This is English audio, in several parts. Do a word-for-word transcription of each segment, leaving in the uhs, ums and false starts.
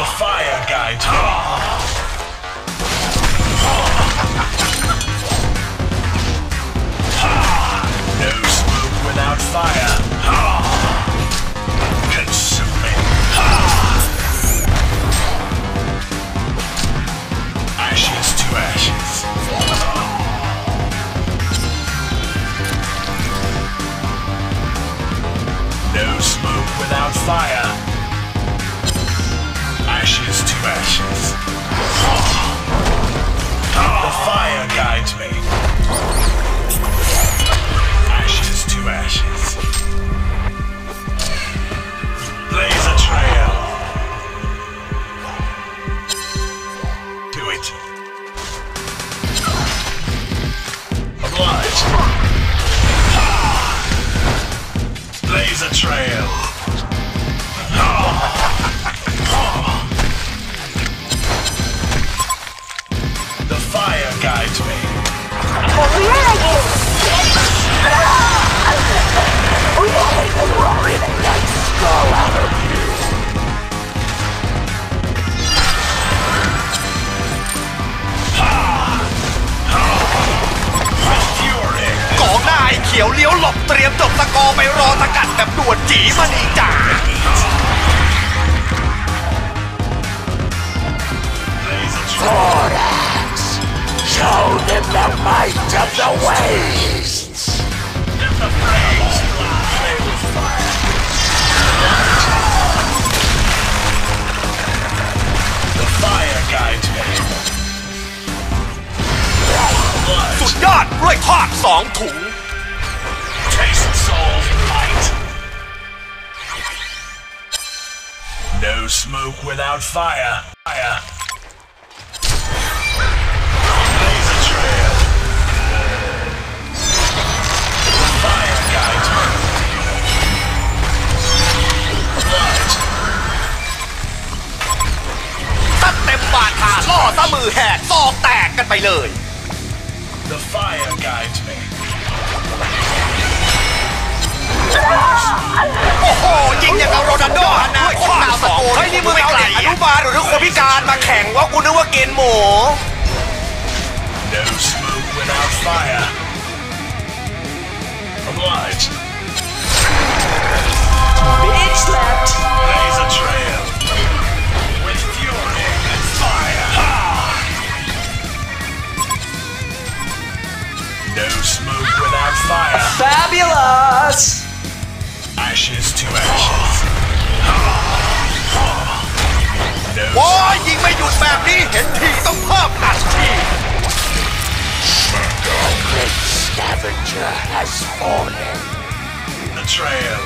the fire guide. No smoke without fire. Consuming. Ashes to ashes. No smoke without fire. Ashes to ashes. The fire guides me. Ashes to ashes. Blaze a trail. Do it. Oblige. Blaze a trail. Guides me. But where are you? We all make the world in a nice skull out of you. With fury. กองหน้าไอ้เขียวเลี้ยวหลบเตรียมจบตะกอไปรอสกัดแบบด่วนจีมานี่จ้า Show them the might of the wastes! Let the flames play with fire! The fire guides me. Blood. สุดยอดด้วยทอดสองถุง Taste soul's light. No smoke without fire. Fire. The fire guides me. โอ้โหยิงอย่างกับโรนัลโดฮานาโคตรสองเฮ้ยนี่มึงเอาเด็กอนุบาลหรือคนพิการมาแข่งว่ากูนึกว่าเกณฑ์หมู No smoke without fire. Oblige. Big slap. Blaze a trail with fury and fire. No smoke without fire. Fabulous! Ashes to ashes. No. โว้ยยิงไม่หยุดแบบนี้เห็นทีต้องเพิ่มหนักที The great scavenger has fallen. The trail.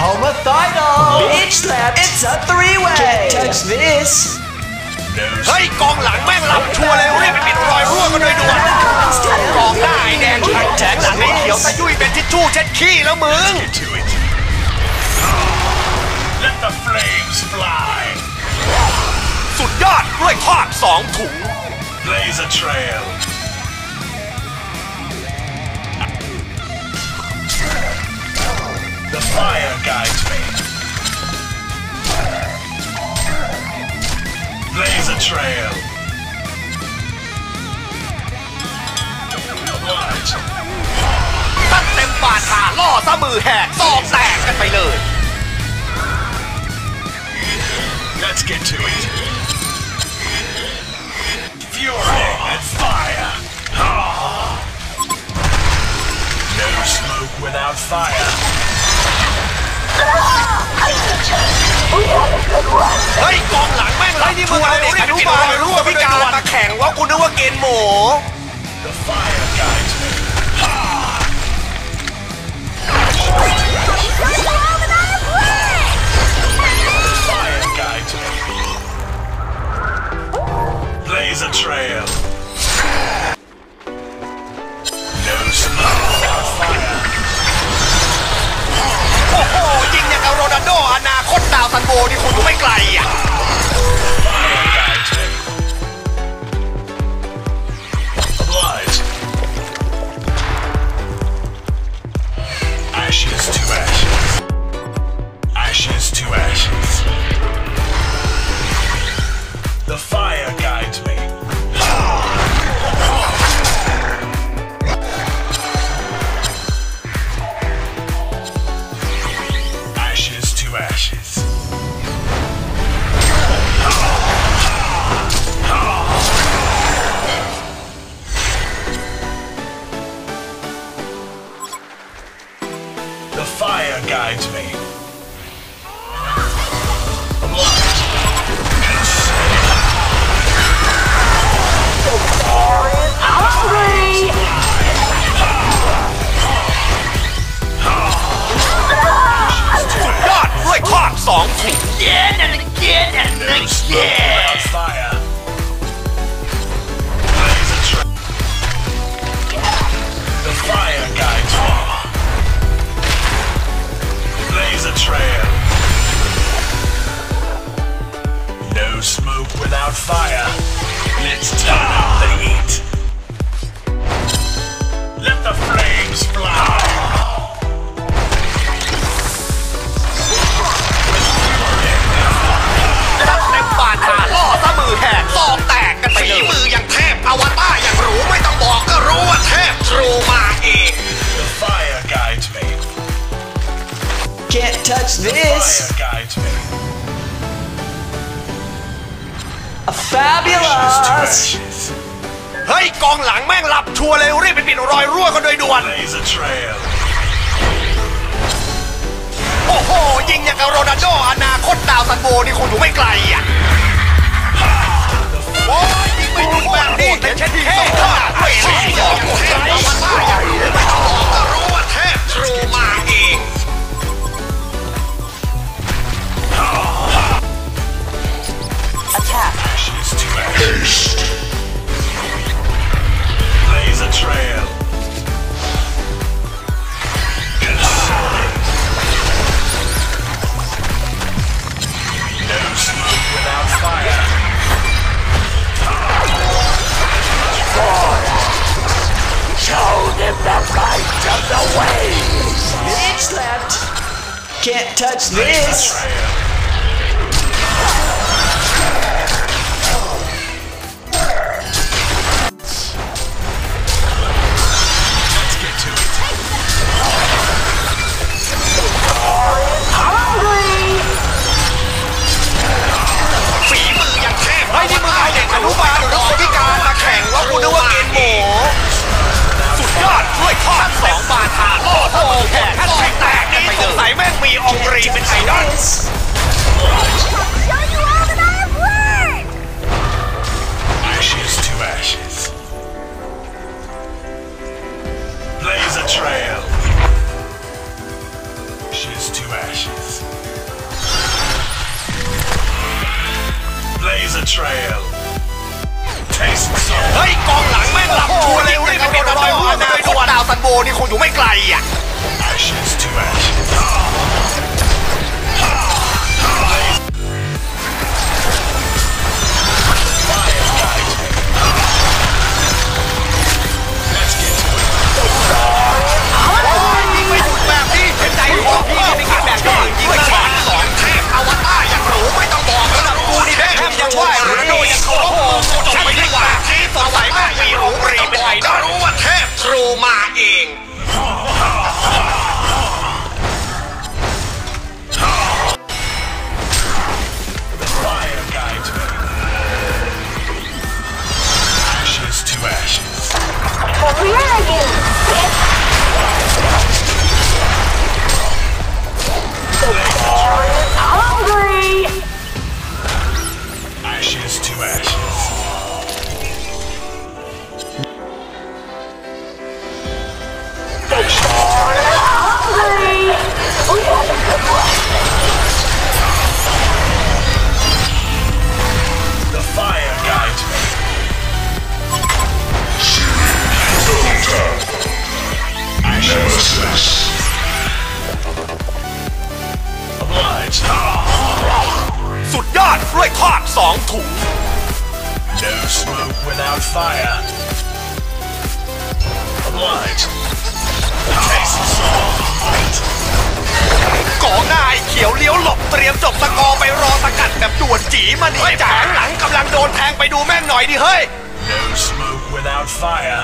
Homicidal. Big slap. It's a three-way. Can't touch this.เฮ้ยกองหลังแม่งรับชัวร์เลยเรียกไปปิดรอยรั่วกันโดยด่วนกองหน้าไอ้แดงไอ้แจ็คหลังไอ้เขียวตะยุ่ยเป็นทิชชู่เช็ดขี้แล้วมึง Let the flames fly สุดยอดด้วยทอดสองถุง Blaze a trail The fire guides me.Blaze a trail. Oblige. ตัดเต็มป่าทาล่อซะมือแหกซอกแตกกันไปเลย Let's get to it. Fury and fire. No smoke without fire. เฮ้ยกองหลังแม่งไล่ที่มึงเอาเด็กอนุบาลหรือว่าพิการมาแข่งว่ากูนึกว่าเกณฑ์หมู The fire guides me. The fire guides me. Blaze a trail. No smoke without fire. โอ้โหยิงอย่างกับโรนัลโดอนาคตดาวซันโบนี่คุณอยู่ไม่ไกลอ่ะ Oblige. Ashes to ashes. Ashes to ashes. Gaia guides me. I'm lost. Sorry. God, play clock song again and again and again. Fire. The fire guides me. Blaze a trail. No smoke without fire. Let's turn up the heat. Let the flames fly! The fire guides me. Can't touch this! The fire guides me. A fabulous! Hey, กองหลังแม่งหลับชัวร์เลยรีบไปปิดรอยรั่วกันโดยด่วน โอ้โหยิงอย่างกับโรนัลโดอนาคตดาวซันโบนี่คงอยู่ไม่ไกลอ่ะ โอ้ยยิงไม่หยุดแบบนี้แต่เช่นที่เท่ Can't touch this! Let's get to it! Trail. Ashes to ashes. Blaze a trail. Taste some. Hey, กองหลังแม่งหลับชัวร์เลยรีบไปปิดรอยรั่วกันโดยด่วนดาวซันโบนี่คงอยู่ไม่ไกลอ่ะ Ashes to ashes. Fire guides me. Let's get to it. สุดยอดด้วยทอดสองถุง No smoke without fire. Oblige. Taste some light. กองหน้าไอ้เขียวเลี้ยวหลบเตรียมจบสกอร์ไปรอสกัดแบบด่วนจี๋มันไอ้แผงหลังกำลังโดนแทงไปดูแม่งหน่อยดิเฮ้ย No smoke without fire.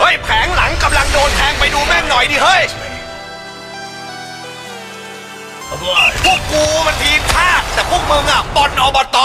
เฮ้ยแผงหลังกำลังโดนแทงไปดูแม่งหน่อยดิเฮ้ย พวกกูมันทีมชาติแต่พวกมึงอ่ะบอลอบต